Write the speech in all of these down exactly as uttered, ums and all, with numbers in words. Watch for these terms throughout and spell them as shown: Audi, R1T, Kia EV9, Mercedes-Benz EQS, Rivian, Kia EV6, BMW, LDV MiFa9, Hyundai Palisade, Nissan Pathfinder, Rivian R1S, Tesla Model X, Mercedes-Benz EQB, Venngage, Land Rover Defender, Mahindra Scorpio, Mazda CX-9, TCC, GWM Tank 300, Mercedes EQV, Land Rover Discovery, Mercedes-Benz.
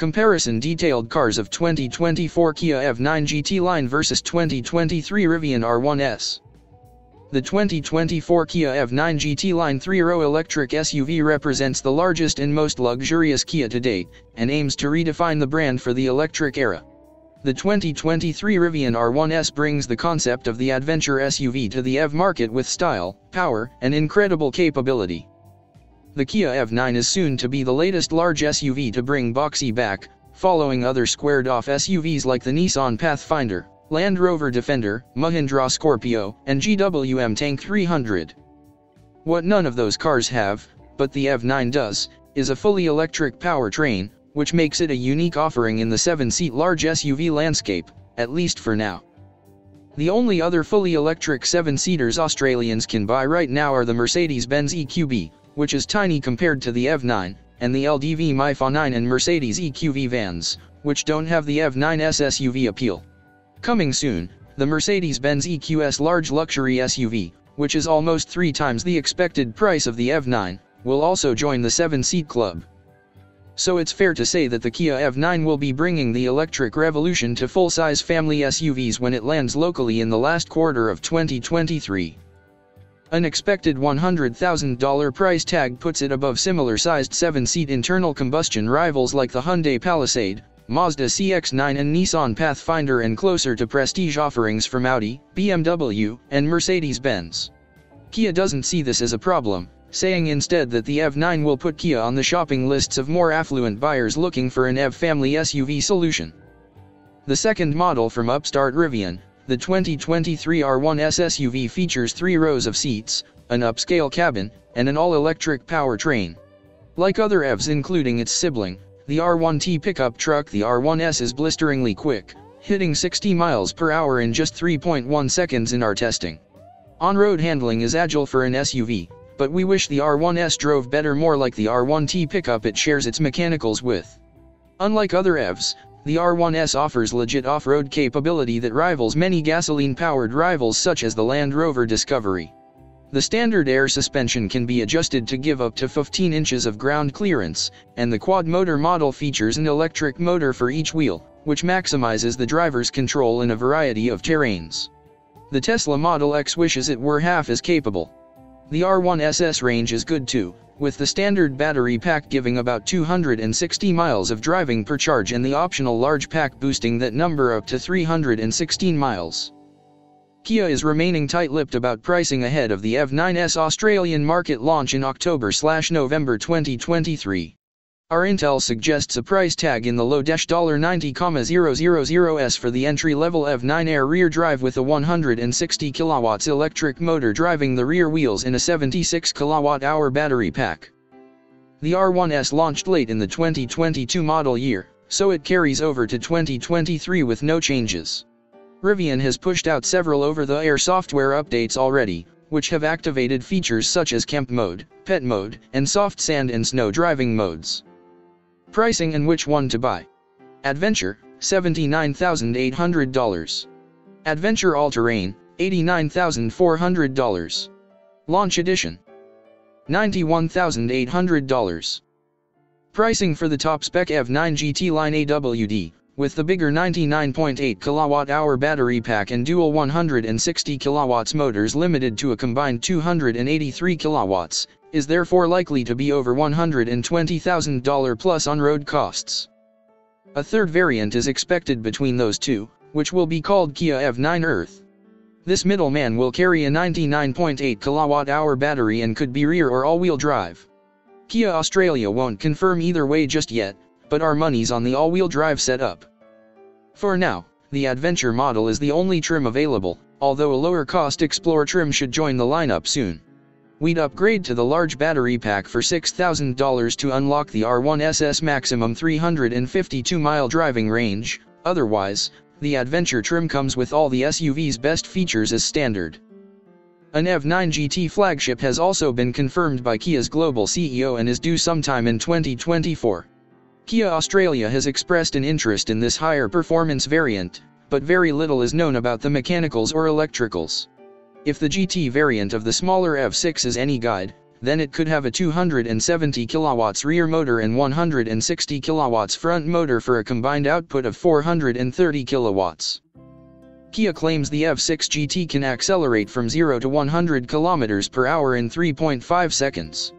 Comparison detailed cars of twenty twenty-four Kia E V nine G T line versus twenty twenty-three Rivian R one S. The twenty twenty-four Kia E V nine G T line three row electric S U V represents the largest and most luxurious Kia to date, and aims to redefine the brand for the electric era. The twenty twenty-three Rivian R one S brings the concept of the adventure S U V to the E V market with style, power, and incredible capability. The Kia E V nine is soon to be the latest large S U V to bring boxy back, following other squared-off S U Vs like the Nissan Pathfinder, Land Rover Defender, Mahindra Scorpio, and G W M Tank three hundred. What none of those cars have, but the E V nine does, is a fully electric powertrain, which makes it a unique offering in the seven-seat large S U V landscape, at least for now. The only other fully electric seven-seaters Australians can buy right now are the Mercedes-Benz E Q B, which is tiny compared to the E V nine, and the L D V MiFa nine and Mercedes E Q V vans, which don't have the E V nine's S U V appeal. Coming soon, the Mercedes-Benz E Q S large luxury S U V, which is almost three times the expected price of the E V nine, will also join the seven-seat club. So it's fair to say that the Kia E V nine will be bringing the electric revolution to full-size family S U Vs when it lands locally in the last quarter of twenty twenty-three. An expected one hundred thousand dollar price tag puts it above similar-sized seven-seat internal combustion rivals like the Hyundai Palisade, Mazda C X nine and Nissan Pathfinder, and closer to prestige offerings from Audi, B M W, and Mercedes-Benz. Kia doesn't see this as a problem, saying instead that the E V nine will put Kia on the shopping lists of more affluent buyers looking for an E V family S U V solution. The second model from upstart Rivian, the twenty twenty-three R one S S U V features three rows of seats, an upscale cabin, and an all-electric powertrain. Like other E Vs including its sibling, the R one T pickup truck, the R one S is blisteringly quick, hitting sixty miles per hour in just three point one seconds in our testing. On-road handling is agile for an S U V, but we wish the R one S drove better more like the R one T pickup it shares its mechanicals with. Unlike other E Vs, the R one S offers legit off-road capability that rivals many gasoline-powered rivals such as the Land Rover Discovery. The standard air suspension can be adjusted to give up to fifteen inches of ground clearance, and the quad-motor model features an electric motor for each wheel, which maximizes the driver's control in a variety of terrains. The Tesla Model X wishes it were half as capable. The R one S's range is good too, with the standard battery pack giving about two hundred sixty miles of driving per charge and the optional large pack boosting that number up to three hundred sixteen miles. Kia is remaining tight-lipped about pricing ahead of the E V nine's Australian market launch in October/November twenty twenty-three. Our intel suggests a price tag in the low ninety thousand dollars for the entry-level E V nine air rear drive with a one hundred sixty kilowatt electric motor driving the rear wheels in a seventy-six kilowatt hour battery pack. The R one S launched late in the twenty twenty-two model year, so it carries over to twenty twenty-three with no changes. Rivian has pushed out several over-the-air software updates already, which have activated features such as camp mode, pet mode, and soft sand and snow driving modes. Pricing and which one to buy. Adventure, seventy-nine thousand eight hundred dollars. Adventure All-Terrain, eighty-nine thousand four hundred dollars. Launch Edition, ninety-one thousand eight hundred dollars. Pricing for the top-spec E V nine G T line A W D, with the bigger ninety-nine point eight kilowatt hour battery pack and dual one hundred sixty kilowatt motors limited to a combined two hundred eighty-three kilowatts, is therefore likely to be over one hundred twenty thousand dollars plus on-road costs. A third variant is expected between those two, which will be called Kia E V nine Earth. This middleman will carry a ninety-nine point eight kilowatt hour battery and could be rear or all-wheel drive. Kia Australia won't confirm either way just yet, but our money's on the all-wheel drive setup. For now, the Adventure model is the only trim available, although a lower-cost Explorer trim should join the lineup soon. We'd upgrade to the large battery pack for six thousand dollars to unlock the R one S's maximum three hundred fifty-two mile driving range. Otherwise, the Adventure trim comes with all the S U V's best features as standard. An E V nine G T flagship has also been confirmed by Kia's global C E O and is due sometime in twenty twenty-four. Kia Australia has expressed an interest in this higher performance variant, but very little is known about the mechanicals or electricals. If the G T variant of the smaller E V six is any guide, then it could have a two hundred seventy kilowatts rear motor and one hundred sixty kilowatts front motor for a combined output of four hundred thirty kilowatts. Kia claims the E V six G T can accelerate from zero to one hundred kilometers per hour in three point five seconds.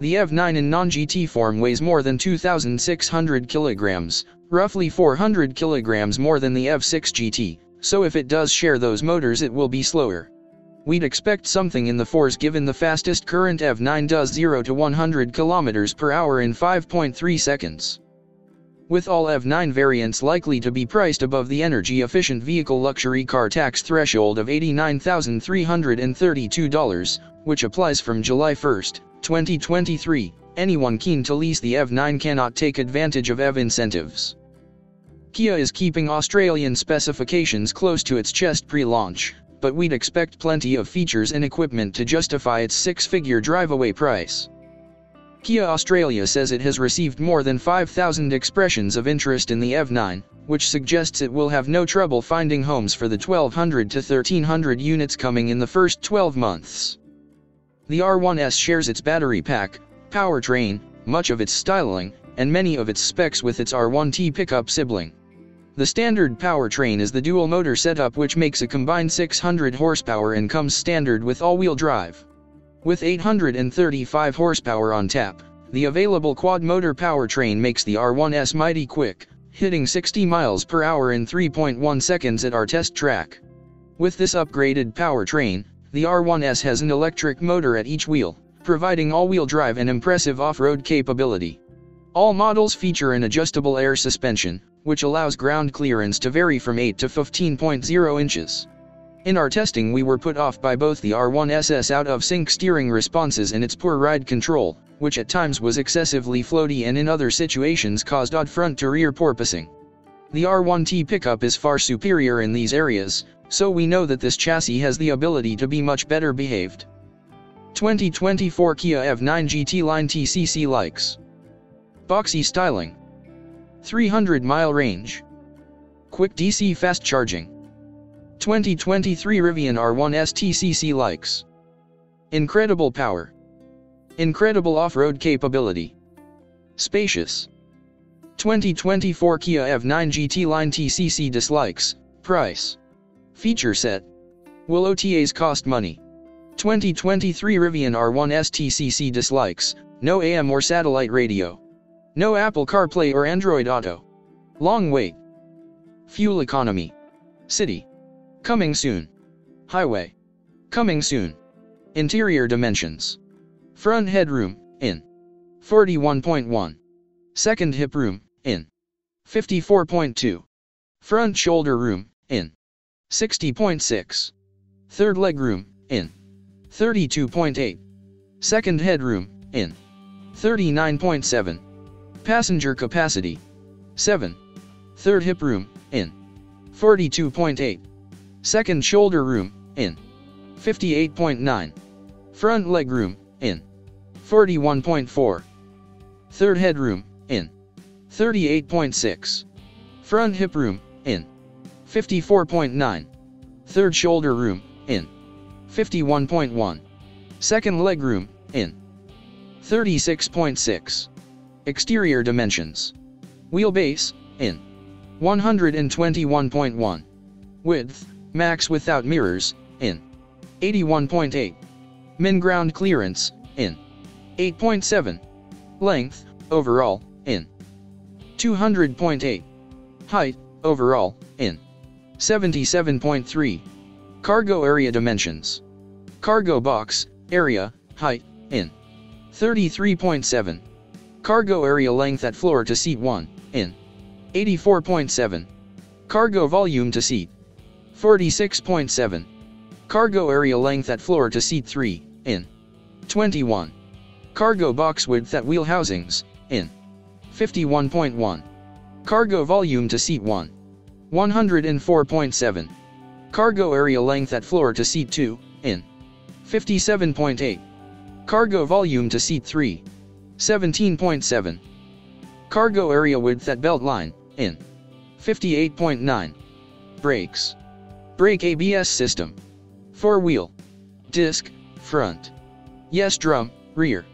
The E V nine in non-G T form weighs more than two thousand six hundred kilograms, roughly four hundred kilograms more than the E V six G T, so if it does share those motors it will be slower. We'd expect something in the fours given the fastest current E V nine does zero to one hundred kilometers per hour in five point three seconds. With all E V nine variants likely to be priced above the energy-efficient vehicle luxury car tax threshold of eighty-nine thousand three hundred thirty-two dollars, which applies from July first, twenty twenty-three, anyone keen to lease the E V nine cannot take advantage of E V incentives. Kia is keeping Australian specifications close to its chest pre-launch, but we'd expect plenty of features and equipment to justify its six-figure drive-away price. Kia Australia says it has received more than five thousand expressions of interest in the E V nine, which suggests it will have no trouble finding homes for the twelve hundred to thirteen hundred units coming in the first twelve months. The R one S shares its battery pack, powertrain, much of its styling, and many of its specs with its R one T pickup sibling. The standard powertrain is the dual-motor setup which makes a combined six hundred horsepower and comes standard with all-wheel drive. With eight hundred thirty-five horsepower on tap, the available quad-motor powertrain makes the R one S mighty quick, hitting sixty miles per hour in three point one seconds at our test track. With this upgraded powertrain, the R one S has an electric motor at each wheel, providing all-wheel drive and impressive off-road capability. All models feature an adjustable air suspension, which allows ground clearance to vary from eight to fifteen point zero inches. In our testing we were put off by both the R one S's out-of-sync steering responses and its poor ride control, which at times was excessively floaty and in other situations caused odd front-to-rear porpoising. The R one T pickup is far superior in these areas, so we know that this chassis has the ability to be much better behaved. twenty twenty-four Kia E V nine G T line T C C likes boxy styling, three hundred mile range, quick D C fast charging. twenty twenty-three Rivian R one S T C C likes incredible power, incredible off-road capability, spacious. twenty twenty-four Kia E V nine G T line T C C dislikes price, feature set. Will O T As cost money? twenty twenty-three Rivian R one S T C C dislikes no A M or satellite radio. No Apple CarPlay or Android Auto. Long wait. Fuel economy. City. Coming soon. Highway. Coming soon. Interior dimensions. Front headroom, in. forty-one point one. Second hip room, in. fifty-four point two. Front shoulder room, in. sixty point six. Third leg room, in. thirty-two point eight. Second headroom, in. thirty-nine point seven. Passenger capacity, seven. Third hip room, in. forty-two point eight. Second shoulder room, in. fifty-eight point nine. Front leg room, in. forty-one point four. Third head room, in. thirty-eight point six. Front hip room, in. fifty-four point nine. Third shoulder room, in. fifty-one point one. Second leg room, in. thirty-six point six. Exterior dimensions. Wheelbase, in. one hundred twenty-one point one. Width, max without mirrors, in. eighty-one point eight. Min ground clearance, in. eight point seven. Length, overall, in. two hundred point eight. Height, overall, in. seventy-seven point three. Cargo area dimensions. Cargo box, area, height, in. thirty-three point seven. Cargo area length at floor to seat one, in. eighty-four point seven. Cargo volume to seat. forty-six point seven. Cargo area length at floor to seat three, in. twenty-one. Cargo box width at wheel housings, in. fifty-one point one. Cargo volume to seat one. one hundred four point seven. Cargo area length at floor to seat two, in. fifty-seven point eight. Cargo volume to seat three. seventeen point seven. Cargo area width at belt line, in. fifty-eight point nine. Brakes. Brake A B S system. Four wheel. Disc, front. Yes drum, rear,